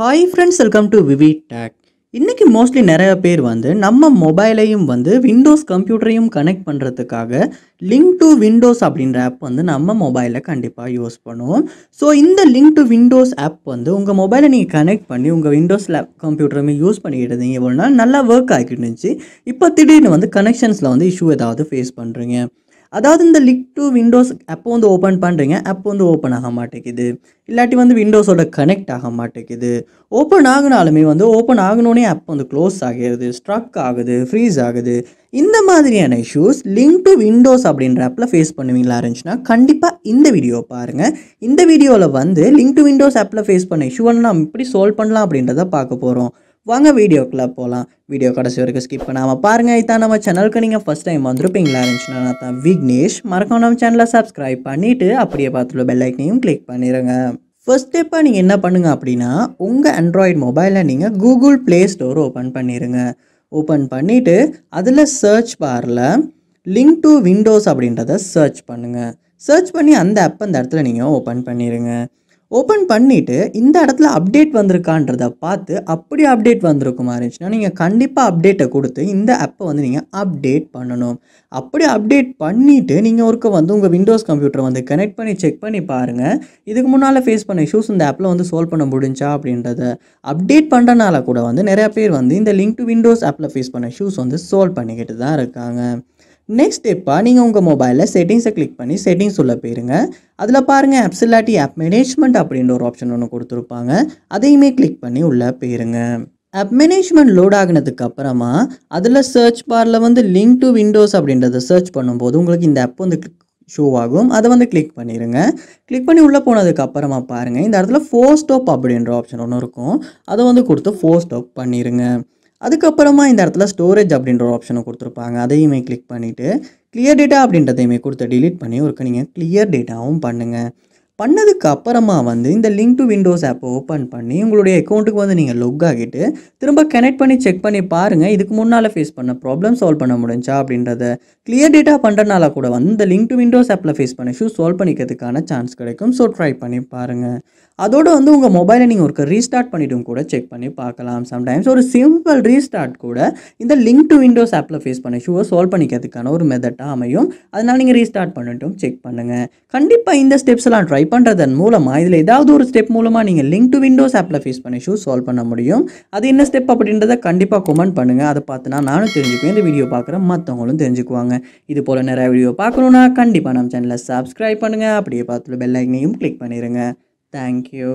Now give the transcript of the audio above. Hi friends, welcome to Vivi Tech. இன்னைக்கு mostly நிறைய பேர் வந்து நம்ம மொபைலையும் வந்து விண்டோஸ் கம்ப்யூட்டரையும் கனெக்ட் பண்ணுறதுக்காக லிங்க் டு விண்டோஸ் அப்படின்ற ஆப் வந்து நம்ம மொபைலில் கண்டிப்பாக யூஸ் பண்ணுவோம். ஸோ இந்த லிங்க் டு விண்டோஸ் ஆப் வந்து உங்கள் மொபைலை நீங்கள் கனெக்ட் பண்ணி உங்கள் விண்டோஸ் லேப் கம்ப்யூட்டருமே யூஸ் பண்ணிக்கிட்டு இருந்தீங்க. இவ்வளோ நாள் நல்லா ஒர்க் ஆகிட்டு இருந்துச்சு. இப்போ திடீர்னு வந்து கனெக்ஷன்ஸில் வந்து இஷ்யூ ஏதாவது ஃபேஸ் பண்ணுறீங்க. அதாவது இந்த லிங்க் டு விண்டோஸ் அப்போ வந்து ஓப்பன் பண்ணுறீங்க, அப்போ வந்து ஓப்பன் ஆக மாட்டேங்குது, இல்லாட்டி வந்து விண்டோஸோட கனெக்ட் ஆக மாட்டேங்குது. ஓப்பன் ஆகினாலுமே வந்து ஓப்பன் ஆகணுன்னே அப்போ வந்து க்ளோஸ் ஆகிடுது, ஸ்ட்ரக் ஆகுது, ஃப்ரீஸ் ஆகுது. இந்த மாதிரியான இஷ்யூஸ் லிங்க் டு விண்டோஸ் அப்படின்ற ஆப்பில் ஃபேஸ் பண்ணுவீங்களா இருந்துச்சுன்னா கண்டிப்பாக இந்த வீடியோ பாருங்கள். இந்த வீடியோவில் வந்து லிங்க் டு விண்டோஸ் ஆப்பில் ஃபேஸ் பண்ண இஷ்யூவை நம்ம எப்படி சால்வ் பண்ணலாம் அப்படின்றத பார்க்க போகிறோம். வாங்க வீடியோக்குள்ளே போகலாம். வீடியோ கடைசி வரைக்கும் ஸ்கிப் பண்ணாமல் பாருங்கள். இதான் நம்ம சேனலுக்கு நீங்கள் ஃபஸ்ட் டைம் வந்துருப்பீங்களா இருந்துச்சுன்னா நான் தான் விக்னேஷ். மறக்காம நம்ம சேனலை சப்ஸ்கிரைப் பண்ணிவிட்டு அப்படியே பார்த்துள்ள பெல் ஐக்கனையும் கிளிக் பண்ணிடுங்க. ஃபர்ஸ்ட் ஸ்டெப்பாக நீங்கள் என்ன பண்ணுங்கள் அப்படின்னா உங்கள் ஆண்ட்ராய்டு மொபைலில் நீங்கள் கூகுள் ப்ளே ஸ்டோர் ஓப்பன் பண்ணிடுங்க. ஓப்பன் பண்ணிவிட்டு அதில் சர்ச் பாரில் லிங்க் டு விண்டோஸ் அப்படின்றத சர்ச் பண்ணுங்கள். சர்ச் பண்ணி அந்த ஆப் அந்த இடத்துல நீங்கள் ஓப்பன் பண்ணிடுங்க. ஓப்பன் பண்ணிவிட்டு இந்த இடத்துல அப்டேட் வந்திருக்கான்றதை பார்த்து அப்படி அப்டேட் வந்திருக்குமா இருந்துச்சுன்னா நீங்கள் கண்டிப்பாக அப்டேட்டை கொடுத்து இந்த ஆப்பை வந்து நீங்கள் அப்டேட் பண்ணணும். அப்படி அப்டேட் பண்ணிவிட்டு நீங்கள் ஒருக்க வந்து உங்கள் விண்டோஸ் கம்ப்யூட்டரை வந்து கனெக்ட் பண்ணி செக் பண்ணி பாருங்கள். இதுக்கு முன்னால் ஃபேஸ் பண்ண இஷ்யூஸ் இந்த ஆப்பில் வந்து சால்வ் பண்ண முடிஞ்சா அப்படின்றத. அப்டேட் பண்ணுறனால கூட வந்து நிறையா பேர் வந்து இந்த லிங்க் டு விண்டோஸ் ஆப்பில் ஃபேஸ் பண்ண இஷ்யூஸ் வந்து சால்வ் பண்ணிக்கிட்டு தான் இருக்காங்க. நெக்ஸ்ட் ஸ்டெப்பாக நீங்கள் உங்கள் மொபைலில் செட்டிங்ஸை கிளிக் பண்ணி செட்டிங்ஸ் உள்ள போயிருங்க. அதில் பாருங்கள் ஆப்ஸ் இல்லாட்டி ஆப் மேனேஜ்மெண்ட் அப்படின்ற ஒரு ஆப்ஷன் ஒன்று கொடுத்துருப்பாங்க. அதையுமே கிளிக் பண்ணி உள்ளே போயிருங்க. ஆப் மேனேஜ்மெண்ட் லோட் ஆகினதுக்கு அப்புறமா அதில் சர்ச் பாரில் வந்து லிங்க் டு விண்டோஸ் அப்படின்றத சர்ச் பண்ணும்போது உங்களுக்கு இந்த ஆப் வந்து ஷோ ஆகும். அதை வந்து கிளிக் பண்ணிடுங்க. கிளிக் பண்ணி உள்ளே போனதுக்கப்புறமா பாருங்கள் இந்த இடத்துல ஃபோர் ஸ்டாப் அப்படின்ற ஆப்ஷன் ஒன்று இருக்கும். அதை வந்து கொடுத்து ஃபோர் ஸ்டாப் பண்ணிடுங்க. அதுக்கப்புறமா இந்த இடத்துல ஸ்டோரேஜ் அப்படின்ற ஒரு ஆப்ஷனை கொடுத்துருப்பாங்க. அதையுமே கிளிக் பண்ணிவிட்டு கிளியர் டேட்டா அப்படின்றதையுமே கொடுத்து டிலீட் பண்ணி ஒருக்கு நீங்கள் கிளியர் டேட்டாவும் பண்ணுங்கள். பண்ணதுக்கு அப்புறமா வந்து இந்த லிங்க் டு விண்டோஸ் ஆப்பை ஓப்பன் பண்ணி உங்களுடைய அக்கௌண்ட்டுக்கு வந்து நீங்கள் லொக் ஆகிட்டு திரும்ப கனெக்ட் பண்ணி செக் பண்ணி பாருங்கள். இதுக்கு முன்னால் ஃபேஸ் பண்ண ப்ராப்ளம் சால்வ் பண்ண முடிஞ்சா அப்படின்றத. கிளியர் டேட்டா பண்ணுறனால கூட வந்து இந்த லிங்க் டு விண்டோஸ் ஆப்பில் ஃபேஸ் பண்ண இஷ்யூ சால்வ் பண்ணிக்கிறதுக்கான சான்ஸ் கிடைக்கும். ஸோ ட்ரை பண்ணி பாருங்கள். அதோடு வந்து உங்கள் மொபைலை நீங்கள் ஒரு ரீஸ்டார்ட் பண்ணிவிட்டும் கூட செக் பண்ணி பார்க்கலாம். சம்டைம்ஸ் ஒரு சிம்பிள் ரீஸ்டார்ட் கூட இந்த லிங்க் டு விண்டோஸ் ஆப்பில் ஃபேஸ் பண்ண இஷ்யூவை சால்வ் பண்ணிக்கிறதுக்கான ஒரு மெத்தட்டாக அமையும். அதனால் நீங்கள் ரீஸ்டார்ட் பண்ணிவிட்டும் செக் பண்ணுங்கள். கண்டிப்பாக இந்த ஸ்டெப்ஸ்லாம் ட்ரை பண்ணுறதன் மூலமாக இதில் ஏதாவது ஒரு ஸ்டெப் மூலமாக நீங்கள் லிங்க் டு விண்டோஸ் ஆப்பில் ஃபேஸ் பண்ண இஷ்யூ சால்வ் பண்ண முடியும். அது என்ன ஸ்டெப் அப்படின்றத கண்டிப்பாக கமெண்ட் பண்ணுங்கள். அதை பார்த்துனா நானும் தெரிஞ்சுக்குவேன், இந்த வீடியோ பார்க்குற மற்றவங்களும் தெரிஞ்சுக்குவாங்க. இது போல் நிறையா வீடியோ பார்க்கணுன்னா கண்டிப்பாக நம்ம சேனலை சப்ஸ்கிரைப் பண்ணுங்கள். அப்படியே பார்த்துட்டு பெல் ஐக்கனையும் கிளிக் பண்ணிடுங்க. Thank you.